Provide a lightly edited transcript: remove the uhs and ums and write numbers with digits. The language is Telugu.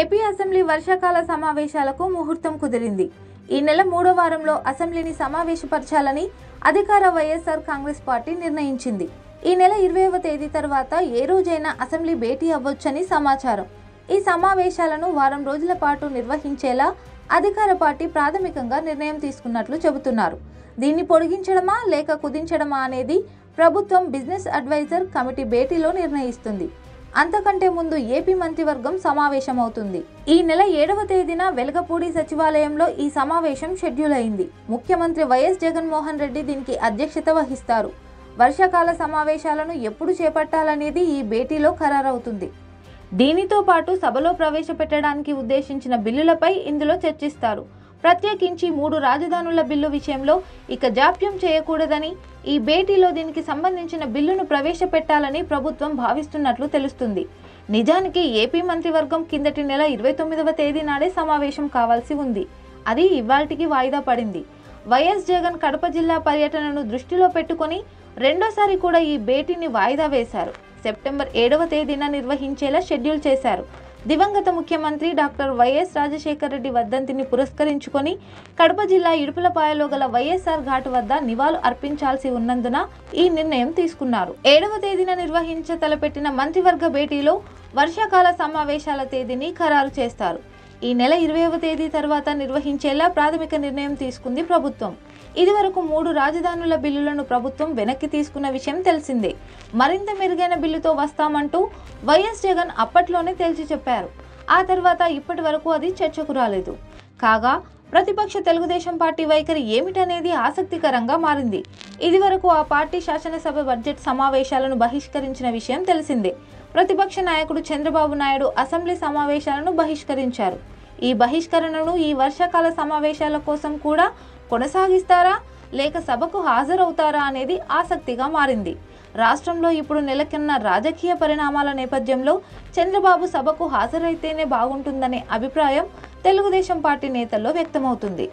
ఏపీ అసెంబ్లీ వర్షాకాల సమావేశాలకు ముహూర్తం కుదిరింది। ఈ నెల మూడో వారంలో అసెంబ్లీని సమావేశపరచాలని అధికార వైఎస్ఆర్ కాంగ్రెస్ పార్టీ నిర్ణయించింది। ఈ నెల 20వ తేదీ తర్వాత ఏ రోజైనా అసెంబ్లీ భేటీ అవ్వొచ్చని సమాచారం। ఈ సమావేశాలను వారం రోజుల పాటు నిర్వహించేలా అధికార పార్టీ ప్రాథమికంగా నిర్ణయం తీసుకున్నట్లు చెబుతున్నారు। దీన్ని పొడిగించడమా లేక కుదించడమా అనేది ప్రభుత్వం బిజినెస్ అడ్వైజర్ కమిటీ భేటీలో నిర్ణయిస్తుంది। అంతకంటే ముందు ఏపీ మంత్రివర్గం సమావేశమవుతుంది। ఈ నెల 7వ తేదీన వెలగపూడి సచివాలయంలో ఈ సమావేశం షెడ్యూల్ అయింది। ముఖ్యమంత్రి వైఎస్ జగన్మోహన్ రెడ్డి దీనికి అధ్యక్షత వహిస్తారు। వర్షాకాల సమావేశాలను ఎప్పుడు చేపట్టాలనేది ఈ భేటీలో ఖరారవుతుంది। దీనితో పాటు సభలో ప్రవేశపెట్టడానికి ఉద్దేశించిన బిల్లులపై ఇందులో చర్చిస్తారు। ప్రత్యేకించి 3 రాజధానుల బిల్లు విషయంలో ఇక జాప్యం చేయకూడదని ఈ భేటీలో దీనికి సంబంధించిన బిల్లును ప్రవేశపెట్టాలని ప్రభుత్వం భావిస్తున్నట్లు తెలుస్తుంది। నిజానికి ఏపీ మంత్రివర్గం కిందటి నెల 29వ తేదీ నాడే సమావేశం కావాల్సి ఉంది। అది ఇవాల్టికి వాయిదా పడింది। వైఎస్ జగన్ కడప జిల్లా పర్యటనను దృష్టిలో పెట్టుకొని రెండోసారి కూడా ఈ భేటీని వాయిదా వేశారు। సెప్టెంబర్ 7వ తేదీన నిర్వహించేలా షెడ్యూల్ చేశారు। దివంగత ముఖ్యమంత్రి డాక్టర్ వైఎస్ రాజశేఖర రెడ్డి వర్ధంతిని పురస్కరించుకొని కడప జిల్లా ఇడుపులపాయలో గల వైఎస్ఆర్ ఘాట్ వద్ద నివాళులు అర్పించాల్సి ఉన్నందున ఈ నిర్ణయం తీసుకున్నారు। 7వ తేదీన నిర్వహించ తలపెట్టిన మంత్రివర్గ భేటీలో వర్షాకాల సమావేశాల తేదీని ఖరారు చేస్తారు। ఈ నెల 20వ తేదీ తర్వాత నిర్వహించేలా ప్రాథమిక నిర్ణయం తీసుకుంది ప్రభుత్వం। ఇదివరకు 3 రాజధానుల బిల్లులను ప్రభుత్వం వెనక్కి తీసుకున్న విషయం తెలిసిందే। మరింత మెరుగైన బిల్లుతో వస్తామంటూ వైఎస్ జగన్ అప్పట్లోనే తేల్చి చెప్పారు। ఆ తర్వాత ఇప్పటి వరకు అది చర్చకు రాలేదు। కాగా ప్రతిపక్ష తెలుగుదేశం పార్టీ వైఖరి ఏమిటనేది ఆసక్తికరంగా మారింది। ఇదివరకు ఆ పార్టీ శాసనసభ బడ్జెట్ సమావేశాలను బహిష్కరించిన విషయం తెలిసిందే। ప్రతిపక్ష నాయకుడు చంద్రబాబు నాయుడు అసెంబ్లీ సమావేశాలను బహిష్కరించారు। ఈ బహిష్కరణను ఈ వర్షాకాల సమావేశాల కోసం కూడా కొనసాగిస్తారా లేక సభకు హాజరవుతారా అనేది ఆసక్తిగా మారింది। రాష్ట్రంలో ఇప్పుడు నెలకొన్న రాజకీయ పరిణామాల నేపథ్యంలో చంద్రబాబు సభకు హాజరైతేనే బాగుంటుందనే అభిప్రాయం తెలుగుదేశం పార్టీ నేతల్లో వ్యక్తమవుతుంది।